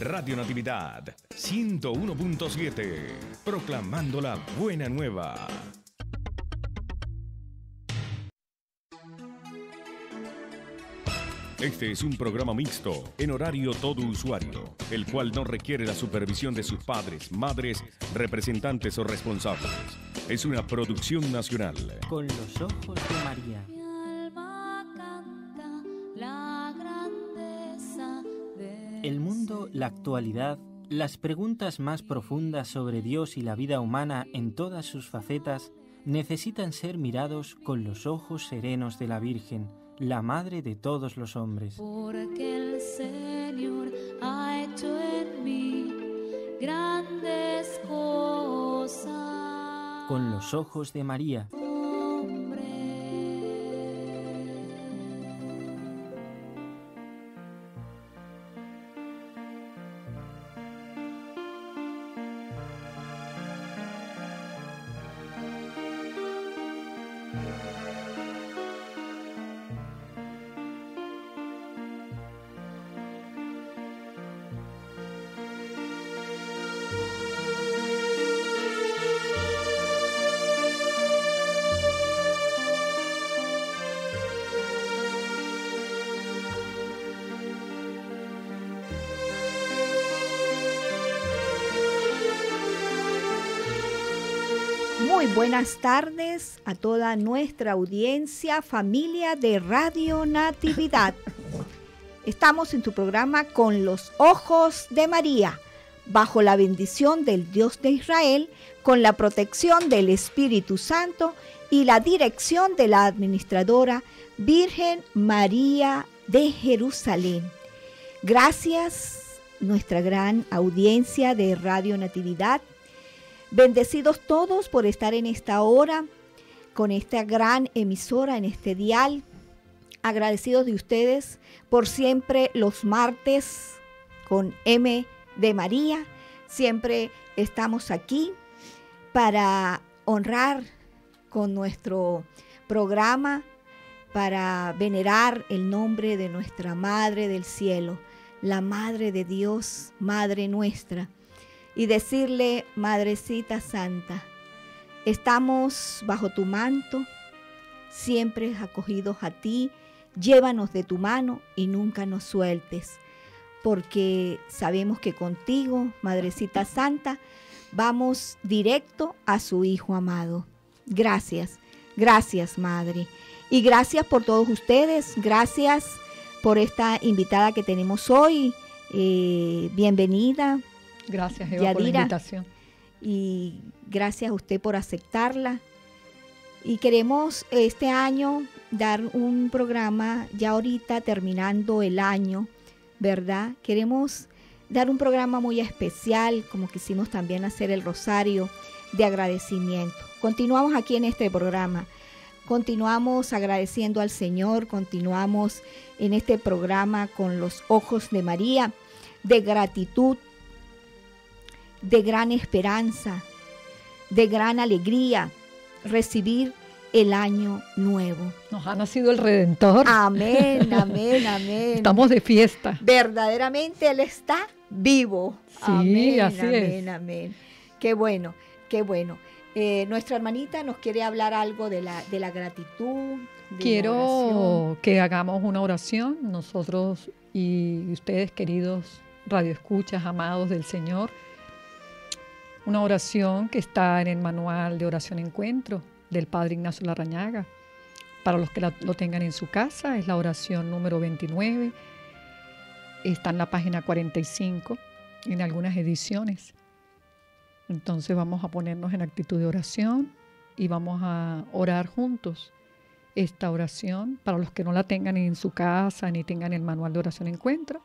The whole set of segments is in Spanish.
Radio Natividad 101.7, proclamando la buena nueva. Este es un programa mixto, en horario todo usuario, el cual no requiere la supervisión de sus padres, madres, representantes o responsables. Es una producción nacional. Con los ojos de María. Mi alma canta la grandeza de... El mundo, la actualidad, las preguntas más profundas sobre Dios y la vida humana en todas sus facetas necesitan ser mirados con los ojos serenos de la Virgen, la madre de todos los hombres. Porque el Señor ha hecho en mí grandes cosas. Con los ojos de María. Buenas tardes a toda nuestra audiencia, familia de Radio Natividad. Estamos en tu programa Con los Ojos de María, bajo la bendición del Dios de Israel, con la protección del Espíritu Santo y la dirección de la administradora Virgen María de Jerusalén. Gracias, nuestra gran audiencia de Radio Natividad. Bendecidos todos por estar en esta hora, con esta gran emisora, en este dial. Agradecidos de ustedes por siempre los martes con M de María. Siempre estamos aquí para honrar con nuestro programa, para venerar el nombre de nuestra Madre del Cielo, la Madre de Dios, Madre nuestra. Y decirle, Madrecita Santa, estamos bajo tu manto, siempre acogidos a ti, llévanos de tu mano y nunca nos sueltes, porque sabemos que contigo, Madrecita Santa, vamos directo a su Hijo amado. Gracias, gracias, Madre. Y gracias por todos ustedes, gracias por esta invitada que tenemos hoy. Bienvenida. Gracias, Eva, Yadira, por la invitación. Y gracias a usted por aceptarla. Y queremos este año dar un programa, ya ahorita terminando el año, ¿verdad? Queremos dar un programa muy especial, como quisimos también hacer el Rosario de agradecimiento. Continuamos aquí en este programa. Continuamos agradeciendo al Señor, continuamos en este programa Con los Ojos de María, de gratitud, de gran esperanza, de gran alegría, recibir el año nuevo. Nos ha nacido el Redentor. Amén, amén, amén. Estamos de fiesta. Verdaderamente Él está vivo. Sí, amén, así amén, es. Amén, amén. Qué bueno, qué bueno. Nuestra hermanita nos quiere hablar algo de la gratitud. De Quiero que hagamos una oración, nosotros y ustedes, queridos radioescuchas, amados del Señor. Una oración que está en el manual de oración encuentro del padre Ignacio Larrañaga. Para los que lo tengan en su casa, es la oración número 29. Está en la página 45, en algunas ediciones. Entonces vamos a ponernos en actitud de oración y vamos a orar juntos esta oración. Para los que no la tengan en su casa ni tengan el manual de oración encuentro,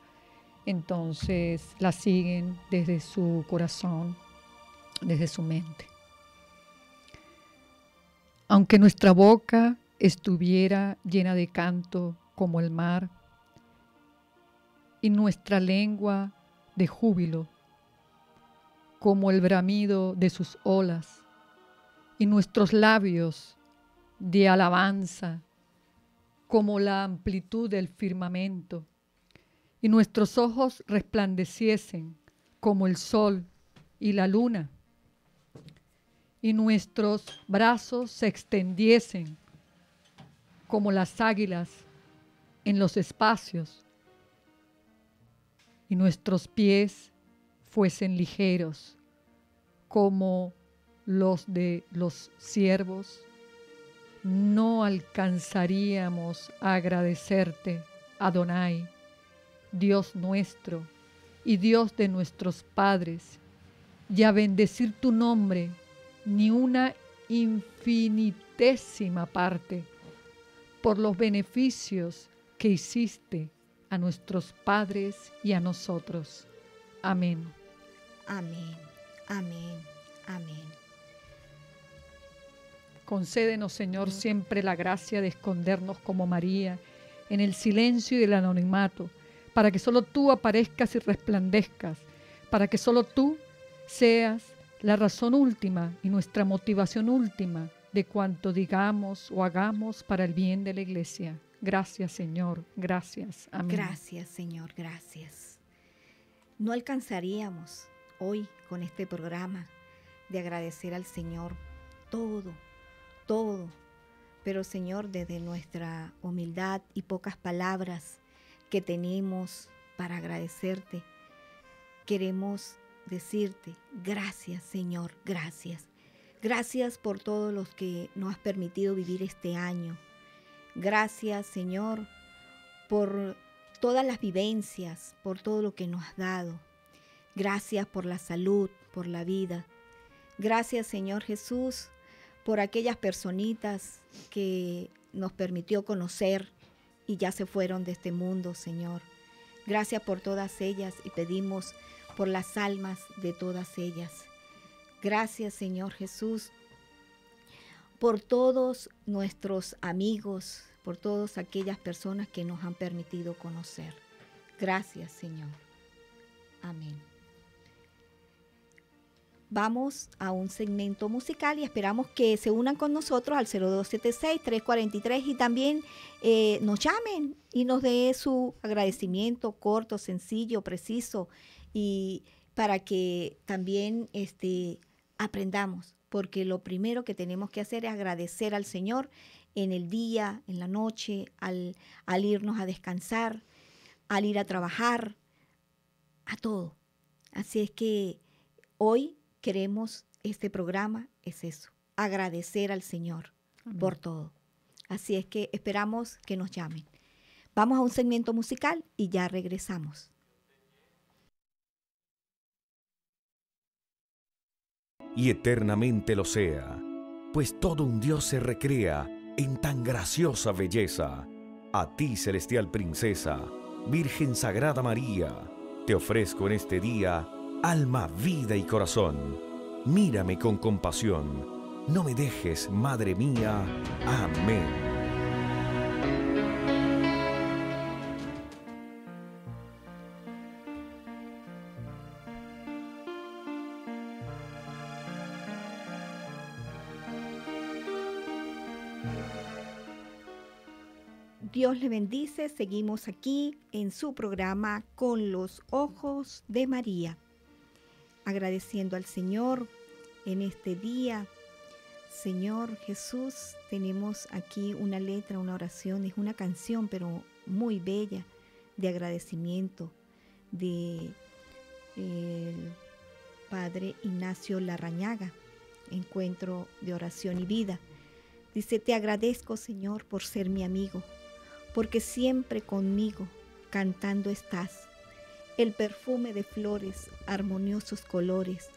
entonces la siguen desde su corazón, desde su mente. Aunque nuestra boca estuviera llena de canto como el mar y nuestra lengua de júbilo como el bramido de sus olas y nuestros labios de alabanza como la amplitud del firmamento y nuestros ojos resplandeciesen como el sol y la luna, y nuestros brazos se extendiesen como las águilas en los espacios, y nuestros pies fuesen ligeros como los de los siervos, no alcanzaríamos a agradecerte, Adonai, Dios nuestro y Dios de nuestros padres, y a bendecir tu nombre ni una infinitésima parte por los beneficios que hiciste a nuestros padres y a nosotros. Amén. Amén, amén, amén. Concédenos, Señor, siempre la gracia de escondernos como María en el silencio y el anonimato, para que solo tú aparezcas y resplandezcas, para que solo tú seas la razón última y nuestra motivación última de cuanto digamos o hagamos para el bien de la Iglesia. Gracias, Señor. Gracias. Amén. Gracias, Señor. Gracias. No alcanzaríamos hoy con este programa de agradecer al Señor todo, pero Señor, desde nuestra humildad y pocas palabras que tenemos para agradecerte, queremos decirte gracias, Señor, gracias. Gracias por todos los que nos has permitido vivir este año. Gracias, Señor, por todas las vivencias, por todo lo que nos has dado. Gracias por la salud, por la vida. Gracias, Señor Jesús, por aquellas personitas que nos permitió conocer y ya se fueron de este mundo, Señor. Gracias por todas ellas y pedimos por las almas de todas ellas. Gracias, Señor Jesús, por todos nuestros amigos, por todas aquellas personas que nos han permitido conocer. Gracias, Señor. Amén. Vamos a un segmento musical y esperamos que se unan con nosotros al 0276-343 y también nos llamen y nos dé su agradecimiento corto, sencillo, preciso, y para que también aprendamos, porque lo primero que tenemos que hacer es agradecer al Señor en el día, en la noche, al irnos a descansar, al ir a trabajar, a todo. Así es que hoy queremos, este programa es eso, agradecer al Señor. Amén. Por todo. Así es que esperamos que nos llamen. Vamos a un segmento musical y ya regresamos. Y eternamente lo sea, pues todo un Dios se recrea en tan graciosa belleza. A ti, celestial princesa, Virgen Sagrada María, te ofrezco en este día alma, vida y corazón. Mírame con compasión. No me dejes, madre mía. Amén. Dios le bendice. Seguimos aquí en su programa Con los Ojos de María, agradeciendo al Señor en este día. Señor Jesús, tenemos aquí una letra, una oración, es una canción, pero muy bella, de agradecimiento, de el Padre Ignacio Larrañaga, Encuentro de Oración y Vida. Dice: te agradezco, Señor, por ser mi amigo, porque siempre conmigo cantando estás. El perfume de flores, armoniosos colores,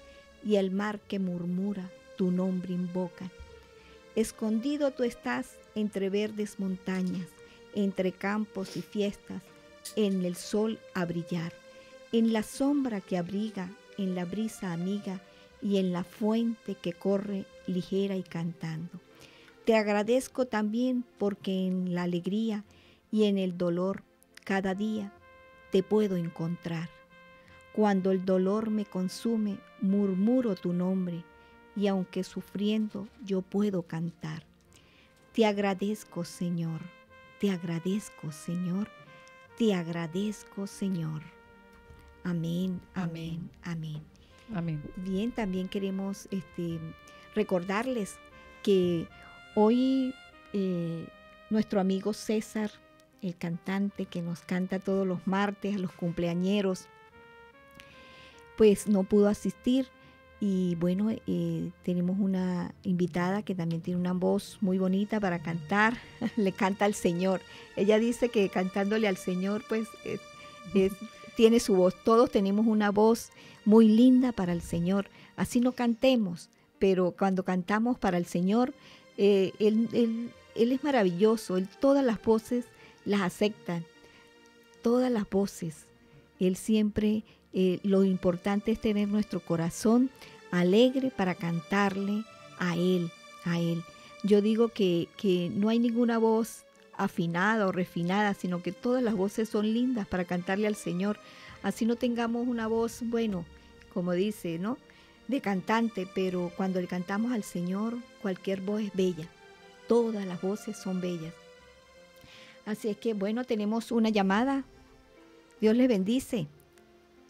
y el mar que murmura tu nombre invocan. Escondido tú estás entre verdes montañas, entre campos y fiestas, en el sol a brillar, en la sombra que abriga, en la brisa amiga, y en la fuente que corre ligera y cantando. Te agradezco también porque en la alegría y en el dolor cada día te puedo encontrar. Cuando el dolor me consume, murmuro tu nombre, y aunque sufriendo yo puedo cantar. Te agradezco, Señor, te agradezco, Señor. Amén, amén, amén. Amén. Bien, también queremos recordarles que hoy nuestro amigo César, el cantante que nos canta todos los martes a los cumpleañeros, pues no pudo asistir. Y bueno, tenemos una invitada que también tiene una voz muy bonita para cantar. Le canta al Señor. Ella dice que cantándole al Señor, pues tiene su voz. Todos tenemos una voz muy linda para el Señor. Así no cantemos, pero cuando cantamos para el Señor, Él es maravilloso. Él todas las voces las acepta. Todas las voces. Él siempre... lo importante es tener nuestro corazón alegre para cantarle a Él, a Él. Yo digo que no hay ninguna voz afinada o refinada, sino que todas las voces son lindas para cantarle al Señor. Así no tengamos una voz, bueno, como dice, ¿no?, de cantante, pero cuando le cantamos al Señor, cualquier voz es bella. Todas las voces son bellas. Así es que, bueno, tenemos una llamada. Dios les bendice.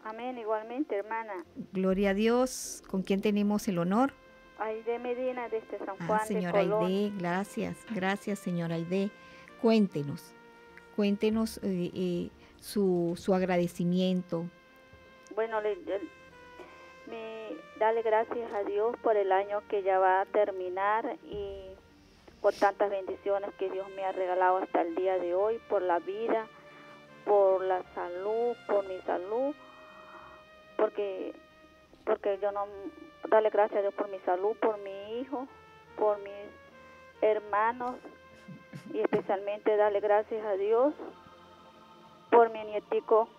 Amén, igualmente, hermana. Gloria a Dios. ¿Con quién tenemos el honor? Aide Medina, desde San Juan de Colón. Señora Aide, gracias. Gracias, señora Aide. Cuéntenos. Cuéntenos su agradecimiento. Bueno, dale gracias a Dios por el año que ya va a terminar y por tantas bendiciones que Dios me ha regalado hasta el día de hoy, por la vida, por la salud, por mi salud. Porque yo no, darle gracias a Dios por mi salud, por mi hijo, por mis hermanos y especialmente darle gracias a Dios por mi nietico,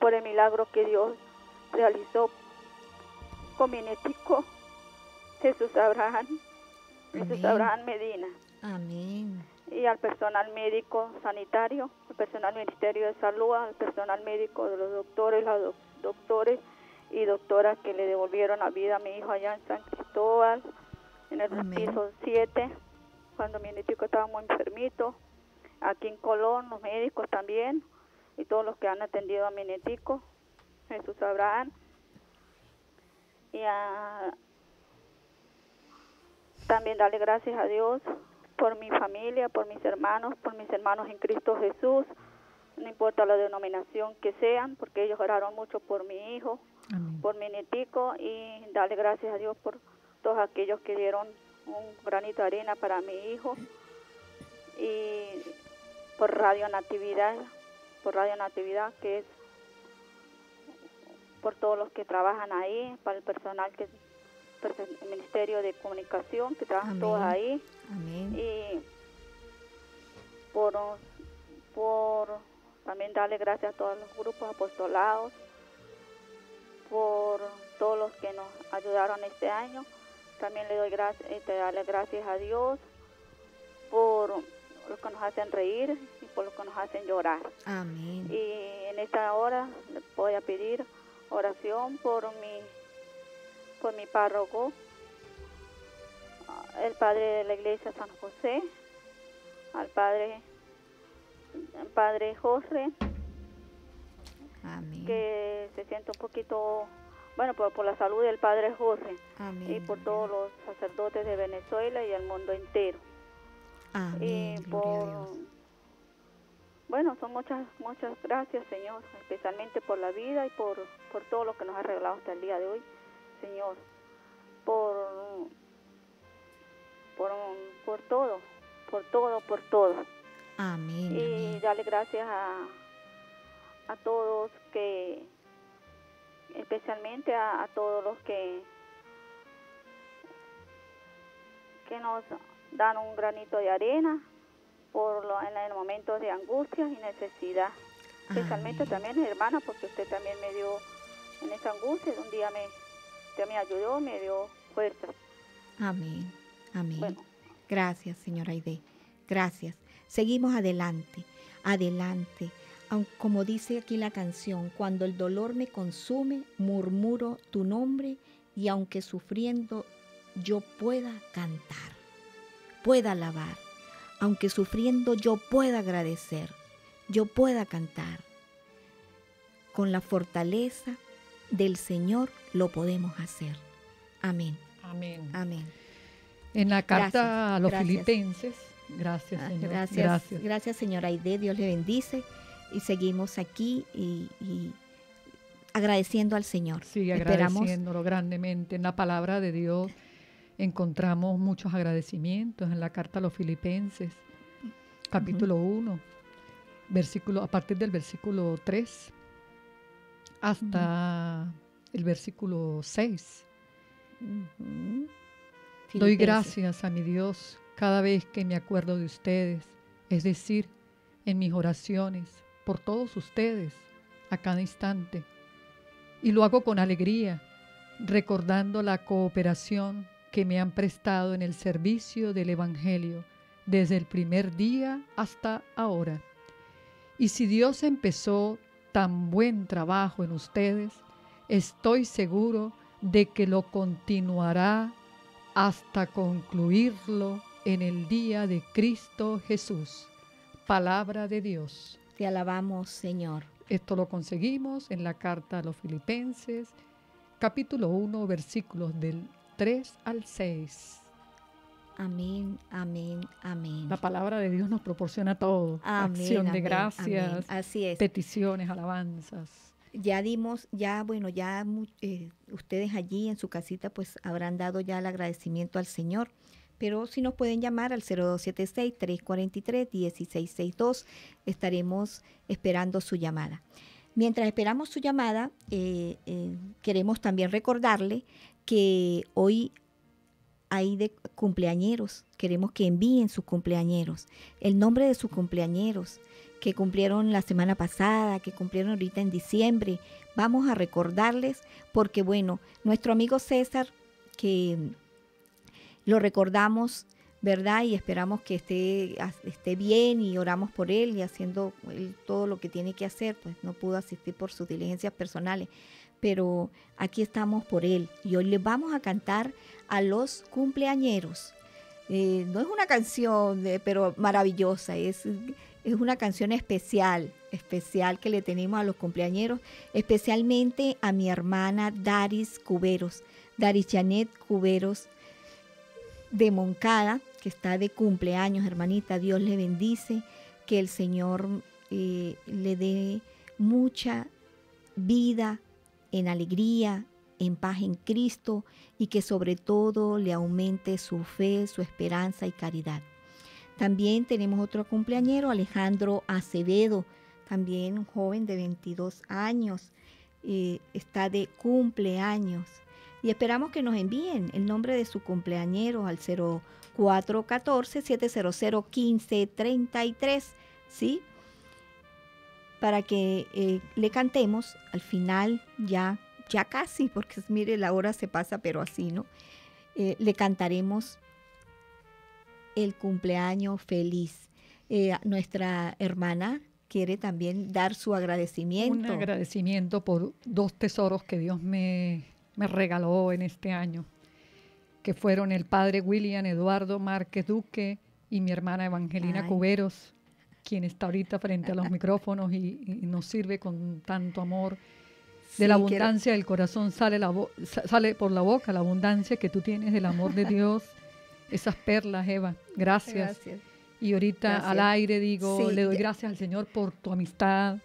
por el milagro que Dios realizó con mi nietico Jesús Abraham Medina. Amén. Y al personal médico sanitario, al personal Ministerio de Salud, al personal médico de los doctores, las doctores y doctoras que le devolvieron la vida a mi hijo allá en San Cristóbal, en el piso 7, cuando mi nietico estaba muy enfermito. Aquí en Colón, los médicos también, y todos los que han atendido a mi nietico, Jesús Abraham. Y también darle gracias a Dios por mi familia, por mis hermanos en Cristo Jesús, no importa la denominación que sean, porque ellos oraron mucho por mi hijo, amén, por mi nietico, y darle gracias a Dios por todos aquellos que dieron un granito de arena para mi hijo, y por Radio Natividad, que es por todos los que trabajan ahí, para el personal que el Ministerio de Comunicación, que trabajan, amén, todos ahí, amén, y por también darle gracias a todos los grupos apostolados, por todos los que nos ayudaron este año. También le doy gracias, darle gracias a Dios por los que nos hacen reír y por los que nos hacen llorar. Amén. Y en esta hora voy a pedir oración por mi párroco, el padre de la iglesia San José, al Padre José, amén, que se siente un poquito, bueno, por la salud del Padre José, amén, y por todos los sacerdotes de Venezuela y el mundo entero. Amén. Y bueno, son muchas gracias, Señor, especialmente por la vida y por todo lo que nos ha regalado hasta el día de hoy, Señor, por todo. Amén. Y darle gracias a todos, que especialmente a todos los que nos dan un granito de arena en momentos de angustia y necesidad. Amén. Especialmente también, hermana, porque usted también me dio en esa angustia, un día usted me ayudó, me dio fuerza. Amén, amén. Bueno. Gracias, señora Aide. Gracias. Seguimos adelante, adelante. Como dice aquí la canción, cuando el dolor me consume, murmuro tu nombre y aunque sufriendo yo pueda cantar, pueda alabar, aunque sufriendo yo pueda agradecer, yo pueda cantar. Con la fortaleza del Señor lo podemos hacer. Amén. Amén. Amén. En la carta a los Filipenses, gracias, Señor. Gracias, señora Aide, Dios le bendice. Y seguimos aquí y agradeciendo al Señor. Sí, agradeciéndolo grandemente. En la palabra de Dios encontramos muchos agradecimientos. En la carta a los Filipenses, capítulo 1, versículo, a partir del versículo 3 hasta el versículo 6. Doy gracias a mi Dios cada vez que me acuerdo de ustedes, es decir, en mis oraciones, por todos ustedes, a cada instante. Y lo hago con alegría, recordando la cooperación que me han prestado en el servicio del Evangelio desde el primer día hasta ahora. Y si Dios empezó tan buen trabajo en ustedes, estoy seguro de que lo continuará hasta concluirlo en el día de Cristo Jesús. Palabra de Dios. Te alabamos, Señor. Esto lo conseguimos en la carta a los Filipenses, capítulo 1, versículos del 3 al 6. Amén, amén, amén. La palabra de Dios nos proporciona todo. Amén, acción de gracias, amén. Así es. Peticiones, alabanzas. Ya dimos, ustedes allí en su casita pues habrán dado ya el agradecimiento al Señor. Pero si nos pueden llamar al 0276-343-1662, estaremos esperando su llamada. Mientras esperamos su llamada, queremos también recordarle que hoy hay de cumpleañeros. Queremos que envíen sus cumpleañeros, el nombre de sus cumpleañeros que cumplieron la semana pasada, que cumplieron ahorita en diciembre. Vamos a recordarles porque, bueno, nuestro amigo César, que lo recordamos, ¿verdad? Y esperamos que esté bien y oramos por él y haciendo él todo lo que tiene que hacer, pues no pudo asistir por sus diligencias personales, pero aquí estamos por él. Y hoy les vamos a cantar a los cumpleañeros. No es una canción, pero maravillosa, es una canción especial que le tenemos a los cumpleañeros, especialmente a mi hermana Daris Cuberos, Daris Yanet Cuberos de Moncada, que está de cumpleaños, hermanita. Dios le bendice, que el Señor le dé mucha vida en alegría, en paz en Cristo, y que sobre todo le aumente su fe, su esperanza y caridad. También tenemos otro cumpleañero, Alejandro Acevedo, también un joven de 22 años, está de cumpleaños. Y esperamos que nos envíen el nombre de su cumpleañero al 0414-700-1533, ¿sí? Para que le cantemos al final, ya casi, porque mire, la hora se pasa, pero así, ¿no? Le cantaremos el cumpleaños feliz. Nuestra hermana quiere también dar su agradecimiento. Un agradecimiento por dos tesoros que Dios me regaló en este año, que fueron el padre William Eduardo Márquez Duque y mi hermana Evangelina Cuberos, quien está ahorita frente a los micrófonos y nos sirve con tanto amor. De la abundancia del corazón sale por la boca la abundancia que tú tienes del amor de Dios. Esas perlas, Eva. Gracias. Y ahorita al aire digo, le doy gracias al Señor por tu amistad,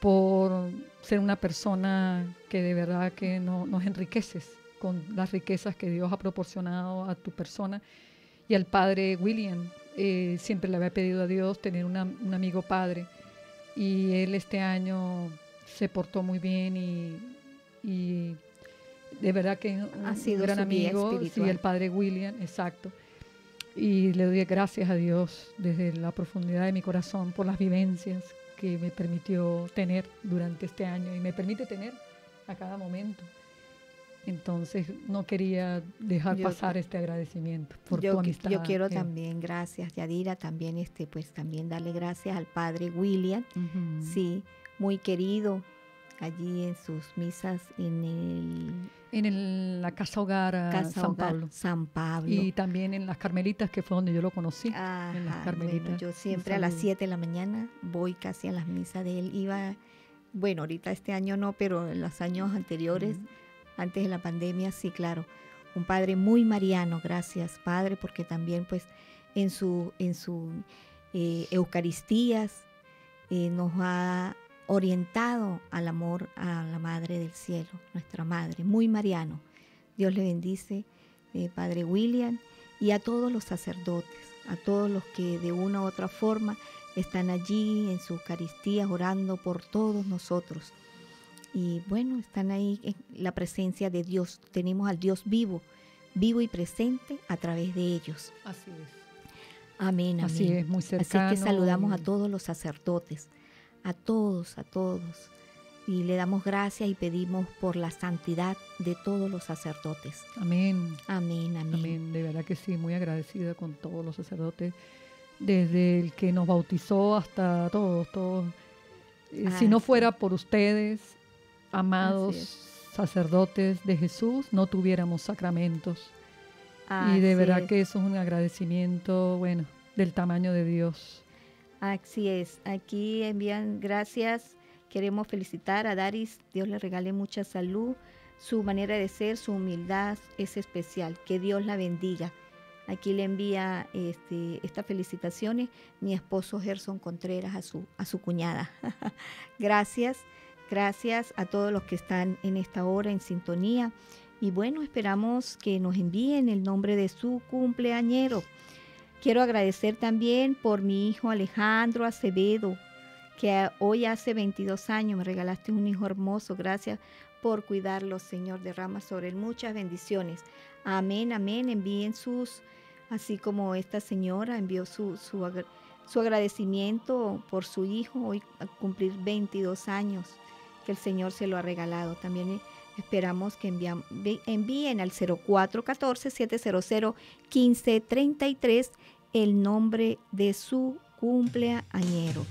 por ser una persona que de verdad que nos enriqueces con las riquezas que Dios ha proporcionado a tu persona. Y al padre William, siempre le había pedido a Dios tener un amigo padre, y él este año se portó muy bien y de verdad que ha sido un gran amigo. Sí, el padre William, exacto. Y le doy gracias a Dios desde la profundidad de mi corazón por las vivencias que me permitió tener durante este año y me permite tener a cada momento. Entonces no quería dejar pasar este agradecimiento por tu amistad. Yo quiero también, gracias Yadira, también pues también darle gracias al padre William, sí, muy querido, allí en sus misas en el... la Casa Hogar, San Pablo. Y también en Las Carmelitas, que fue donde yo lo conocí. Ajá, en Las Carmelitas. Bueno, yo siempre a las 7 de la mañana voy casi a las misas de él. Iba, bueno, ahorita este año no, pero en los años anteriores, antes de la pandemia, sí, claro. Un padre muy mariano, gracias, padre, porque también pues en su, Eucaristías nos ha orientado al amor a la Madre del Cielo, nuestra Madre, muy mariano. Dios le bendice, Padre William, y a todos los sacerdotes, a todos los que de una u otra forma están allí en su Eucaristía orando por todos nosotros. Y bueno, están ahí en la presencia de Dios. Tenemos al Dios vivo, vivo y presente a través de ellos. Así es. Amén, amén. Así es, muy cercano. Así que saludamos a todos los sacerdotes, a todos, a todos. Y le damos gracias y pedimos por la santidad de todos los sacerdotes. Amén. Amén, amén. Amén, de verdad que sí, muy agradecida con todos los sacerdotes, desde el que nos bautizó hasta todos, todos. Si no fuera por ustedes, amados sacerdotes de Jesús, no tuviéramos sacramentos. Y de verdad que eso es un agradecimiento, bueno, del tamaño de Dios. Así es. Aquí envían gracias. Queremos felicitar a Daris. Dios le regale mucha salud. Su manera de ser, su humildad es especial. Que Dios la bendiga. Aquí le envía estas felicitaciones mi esposo Gerson Contreras a su cuñada. Gracias. Gracias a todos los que están en esta hora en sintonía. Y bueno, esperamos que nos envíen el nombre de su cumpleañero. Quiero agradecer también por mi hijo Alejandro Acevedo, que hoy hace 22 años me regalaste un hijo hermoso. Gracias por cuidarlo, Señor. Derrama sobre él muchas bendiciones. Amén, amén. Envíen sus, así como esta señora envió su agradecimiento por su hijo hoy a cumplir 22 años, que el Señor se lo ha regalado. También esperamos que envíen al 0414-700-1533 el nombre de su cumpleañero.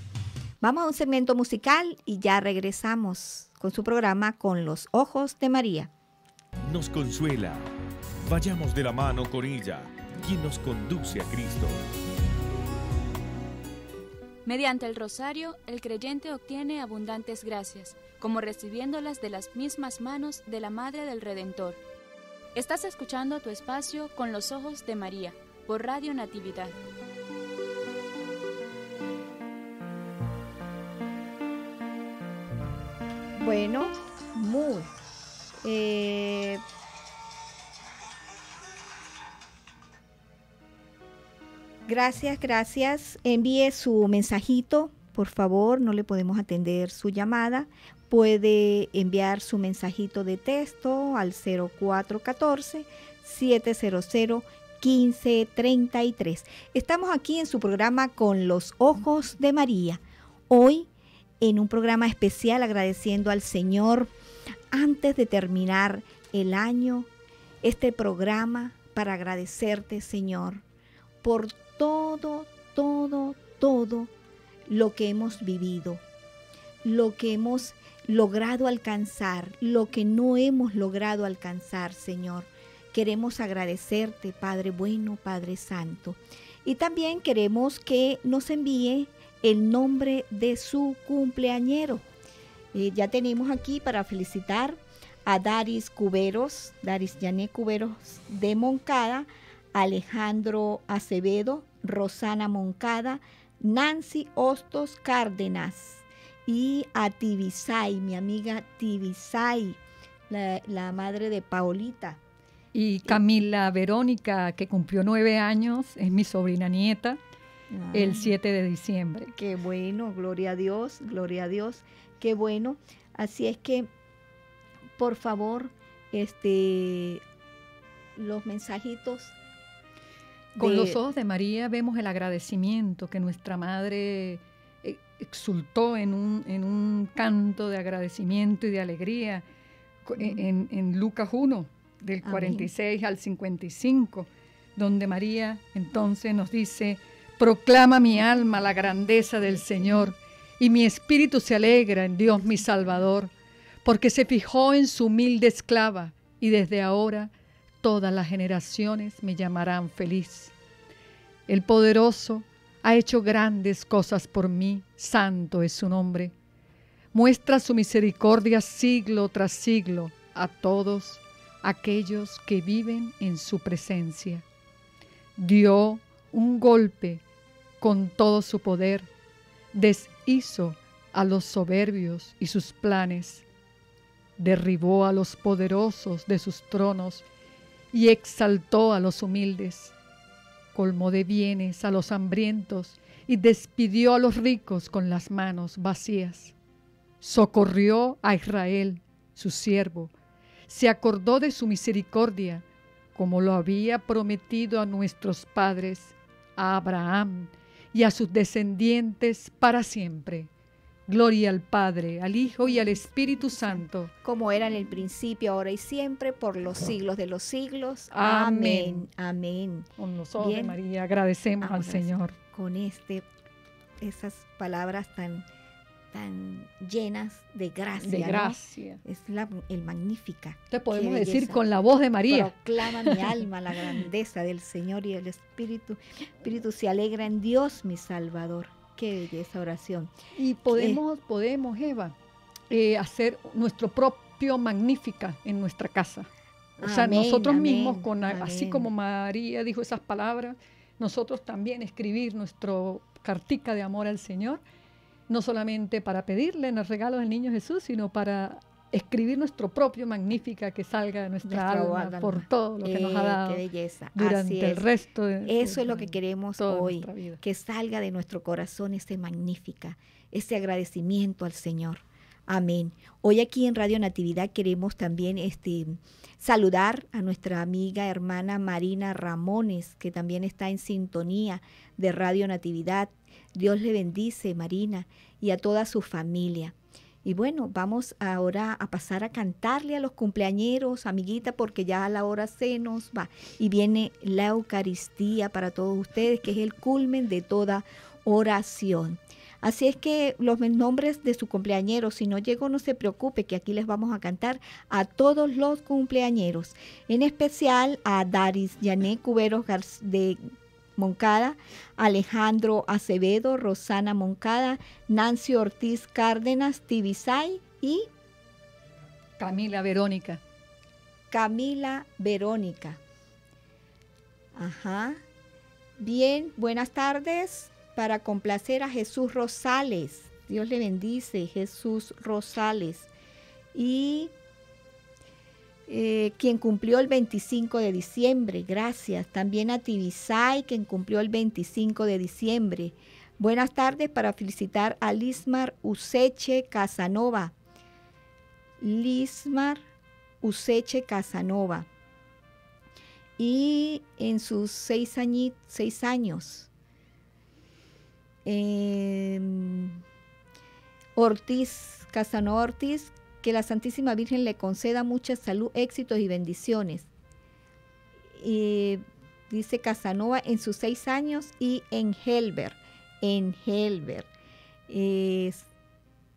Vamos a un segmento musical y ya regresamos con su programa Con los Ojos de María. Nos consuela. Vayamos de la mano con ella, quien nos conduce a Cristo. Mediante el rosario, el creyente obtiene abundantes gracias, como recibiéndolas de las mismas manos de la Madre del Redentor. Estás escuchando tu espacio Con los Ojos de María, por Radio Natividad. Bueno, muy... Gracias, gracias. Envíe su mensajito, por favor, no le podemos atender su llamada. Puede enviar su mensajito de texto al 0414-700-1533. Estamos aquí en su programa Con los Ojos de María. Hoy, en un programa especial agradeciendo al Señor, antes de terminar el año, este programa para agradecerte, Señor, por todo lo que hemos vivido, lo que hemos logrado alcanzar, lo que no hemos logrado alcanzar, Señor. Queremos agradecerte, Padre bueno, Padre santo. Y también queremos que nos envíe el nombre de su cumpleañero. Ya tenemos aquí para felicitar a Daris Cuberos, Daris Yanet Cuberos de Moncada, Alejandro Acevedo, Rosana Moncada, Nancy Hostos Cárdenas y a Tibisay, mi amiga Tibisay, la madre de Paolita. Y Camila Verónica, que cumplió 9 años, es mi sobrina nieta, el 7 de diciembre. Qué bueno, gloria a Dios, qué bueno. Así es que, por favor, los mensajitos. Con los Ojos de María vemos el agradecimiento que nuestra madre exultó en un canto de agradecimiento y de alegría en Lucas 1, del 46 al 55, donde María entonces nos dice: proclama mi alma la grandeza del Señor, y mi espíritu se alegra en Dios mi Salvador, porque se fijó en su humilde esclava, y desde ahora todas las generaciones me llamarán feliz. El poderoso ha hecho grandes cosas por mí, santo es su nombre. Muestra su misericordia siglo tras siglo a todos aquellos que viven en su presencia. Dio un golpe con todo su poder, deshizo a los soberbios y sus planes, derribó a los poderosos de sus tronos y exaltó a los humildes, colmó de bienes a los hambrientos y despidió a los ricos con las manos vacías. Socorrió a Israel, su siervo, se acordó de su misericordia, como lo había prometido a nuestros padres, a Abraham y a sus descendientes para siempre. Gloria al Padre, al Hijo y al Espíritu Santo. Como era en el principio, ahora y siempre, por los siglos de los siglos. Amén. Amén. Con los ojos de María agradecemos al Señor. Con esas palabras tan llenas de gracia. De gracia. ¿No? Es el magnífica. Entonces podemos decir con la voz de María. Proclama mi alma la grandeza del Señor, y el Espíritu se alegra en Dios mi Salvador. Qué belleza oración. Y podemos Eva, hacer nuestro propio magnífica en nuestra casa. O sea, nosotros mismos, así como María dijo esas palabras, nosotros también escribir nuestro cartica de amor al Señor, no solamente para pedirle en el regalo del niño Jesús, sino para escribir nuestro propio magnífica que salga de nuestra alma por todo lo que nos ha dado durante el resto de nuestra vida. Eso es lo que queremos hoy, que salga de nuestro corazón ese magnífica, ese agradecimiento al Señor. Amén. Hoy aquí en Radio Natividad queremos también saludar a nuestra amiga hermana Marina Ramones, que también está en sintonía de Radio Natividad. Dios le bendice, Marina, y a toda su familia. Y bueno, vamos ahora a pasar a cantarle a los cumpleañeros, amiguita, porque ya a la hora se nos va. Y viene la Eucaristía para todos ustedes, que es el culmen de toda oración. Así es que los nombres de su cumpleañero, si no llegó, no se preocupe, que aquí les vamos a cantar a todos los cumpleañeros. En especial a Daris Yanet Cuberos de Moncada, Alejandro Acevedo, Rosana Moncada, Nancy Ortiz Cárdenas, Tibisay y Camila Verónica. Camila Verónica. Ajá. Bien, buenas tardes. Para complacer a Jesús Rosales. Dios le bendice, Jesús Rosales. Y quien cumplió el 25 de diciembre, gracias. También a Tibisay, quien cumplió el 25 de diciembre. Buenas tardes, para felicitar a Lismar Useche Casanova. Lismar Useche Casanova. Y en sus 6 años. Ortiz, Casanova Ortiz. Que la Santísima Virgen le conceda mucha salud, éxitos y bendiciones. Dice Casanova en sus 6 años y en Helber. En Helber.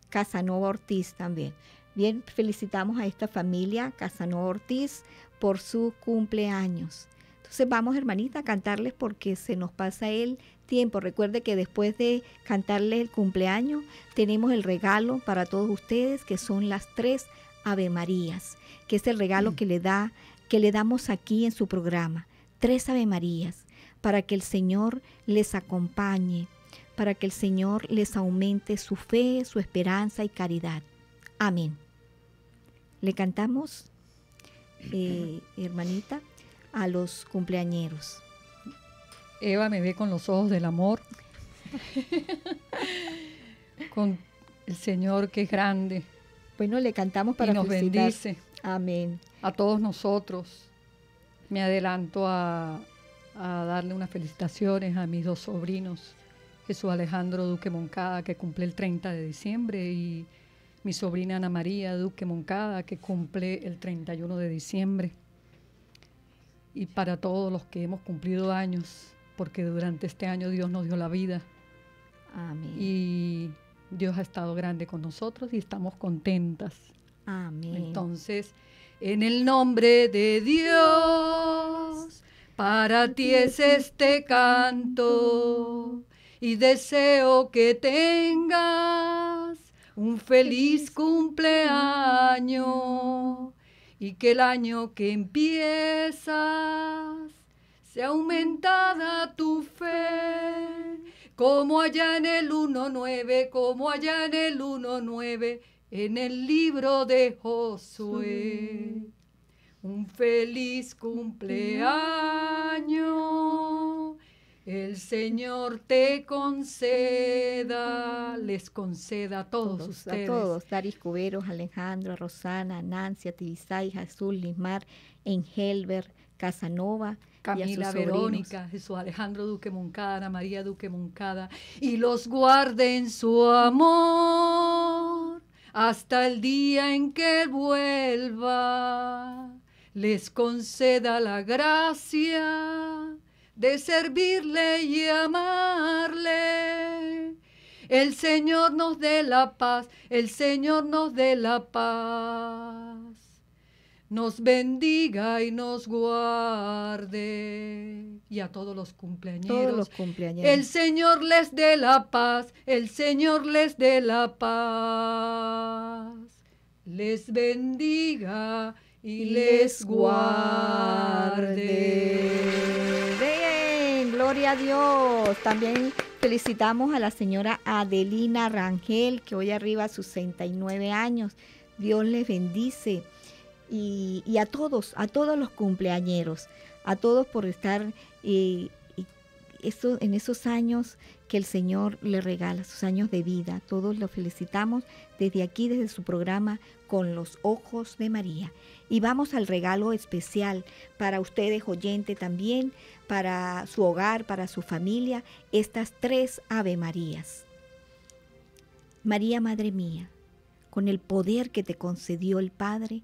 Casanova Ortiz también. Bien, felicitamos a esta familia, Casanova Ortiz, por su cumpleaños. Entonces vamos, hermanita, a cantarles porque se nos pasa el tiempo. Recuerde que después de cantarles el cumpleaños, tenemos el regalo para todos ustedes, que son las 3 Ave Marías, que es el regalo que le damos aquí en su programa. 3 Ave Marías, para que el Señor les acompañe, para que el Señor les aumente su fe, su esperanza y caridad. Amén. Le cantamos, hermanita, a los cumpleañeros. Eva me ve con los ojos del amor, con el Señor que es grande. Bueno, le cantamos para nos bendice. Amén. A todos nosotros. Me adelanto a darle unas felicitaciones a mis 2 sobrinos, Jesús Alejandro Duque Moncada, que cumple el 30 de diciembre, y mi sobrina Ana María Duque Moncada, que cumple el 31 de diciembre. Y para todos los que hemos cumplido años, porque durante este año Dios nos dio la vida. Amén. Y Dios ha estado grande con nosotros y estamos contentas. Amén. Entonces, en el nombre de Dios, para ti es este canto, y deseo que tengas un feliz cumpleaños, y que el año que empiezas sea aumentada tu fe, como allá en el 1:9, como allá en el 1:9, en el libro de Josué. Un feliz cumpleaños el Señor te conceda, les conceda a todos ustedes. A todos, Daris Cuberos, Alejandro, Rosana, Nancy, Tibisay, Jesús, Lismar, Helber, Casanova, Camila Verónica, Jesús Alejandro Duque Moncada, Ana María Duque Moncada, y los guarde en su amor hasta el día en que vuelva. Les conceda la gracia de servirle y amarle. El Señor nos dé la paz, el Señor nos dé la paz. Nos bendiga y nos guarde. Y a todos los cumpleañeros. Todos los cumpleañeros. El Señor les dé la paz. El Señor les dé la paz. Les bendiga y les guarde. Bien, gloria a Dios. También felicitamos a la señora Adelina Rangel, que hoy arriba a sus 69 años. Dios les bendice. Y a todos los cumpleañeros, a todos por estar en esos años que el Señor le regala, sus años de vida. Todos los felicitamos desde aquí, desde su programa Con los Ojos de María. Y vamos al regalo especial para ustedes, oyente también, para su hogar, para su familia, estas 3 Ave Marías. María, Madre mía, con el poder que te concedió el Padre,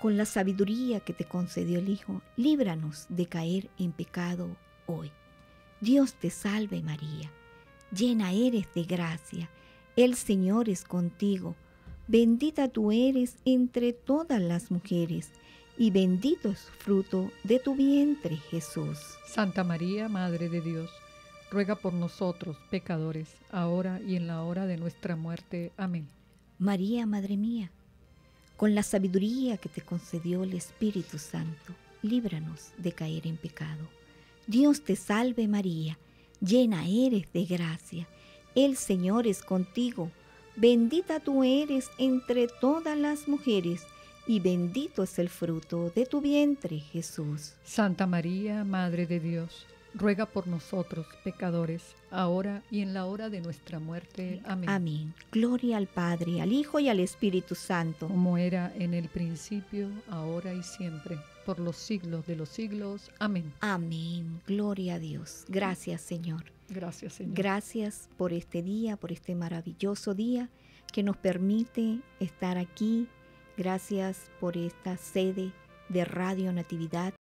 con la sabiduría que te concedió el Hijo, líbranos de caer en pecado hoy. Dios te salve María, llena eres de gracia, el Señor es contigo. Bendita tú eres entre todas las mujeres, y bendito es fruto de tu vientre, Jesús. Santa María, Madre de Dios, ruega por nosotros pecadores, ahora y en la hora de nuestra muerte. Amén. María, Madre mía, con la sabiduría que te concedió el Espíritu Santo, líbranos de caer en pecado. Dios te salve María, llena eres de gracia, el Señor es contigo. Bendita tú eres entre todas las mujeres, y bendito es el fruto de tu vientre, Jesús. Santa María, Madre de Dios, ruega por nosotros, pecadores, ahora y en la hora de nuestra muerte. Amén. Amén. Gloria al Padre, al Hijo y al Espíritu Santo. Como era en el principio, ahora y siempre, por los siglos de los siglos. Amén. Amén. Gloria a Dios. Gracias, Señor. Gracias, Señor. Gracias por este día, por este maravilloso día que nos permite estar aquí. Gracias por esta sede de Radio Natividad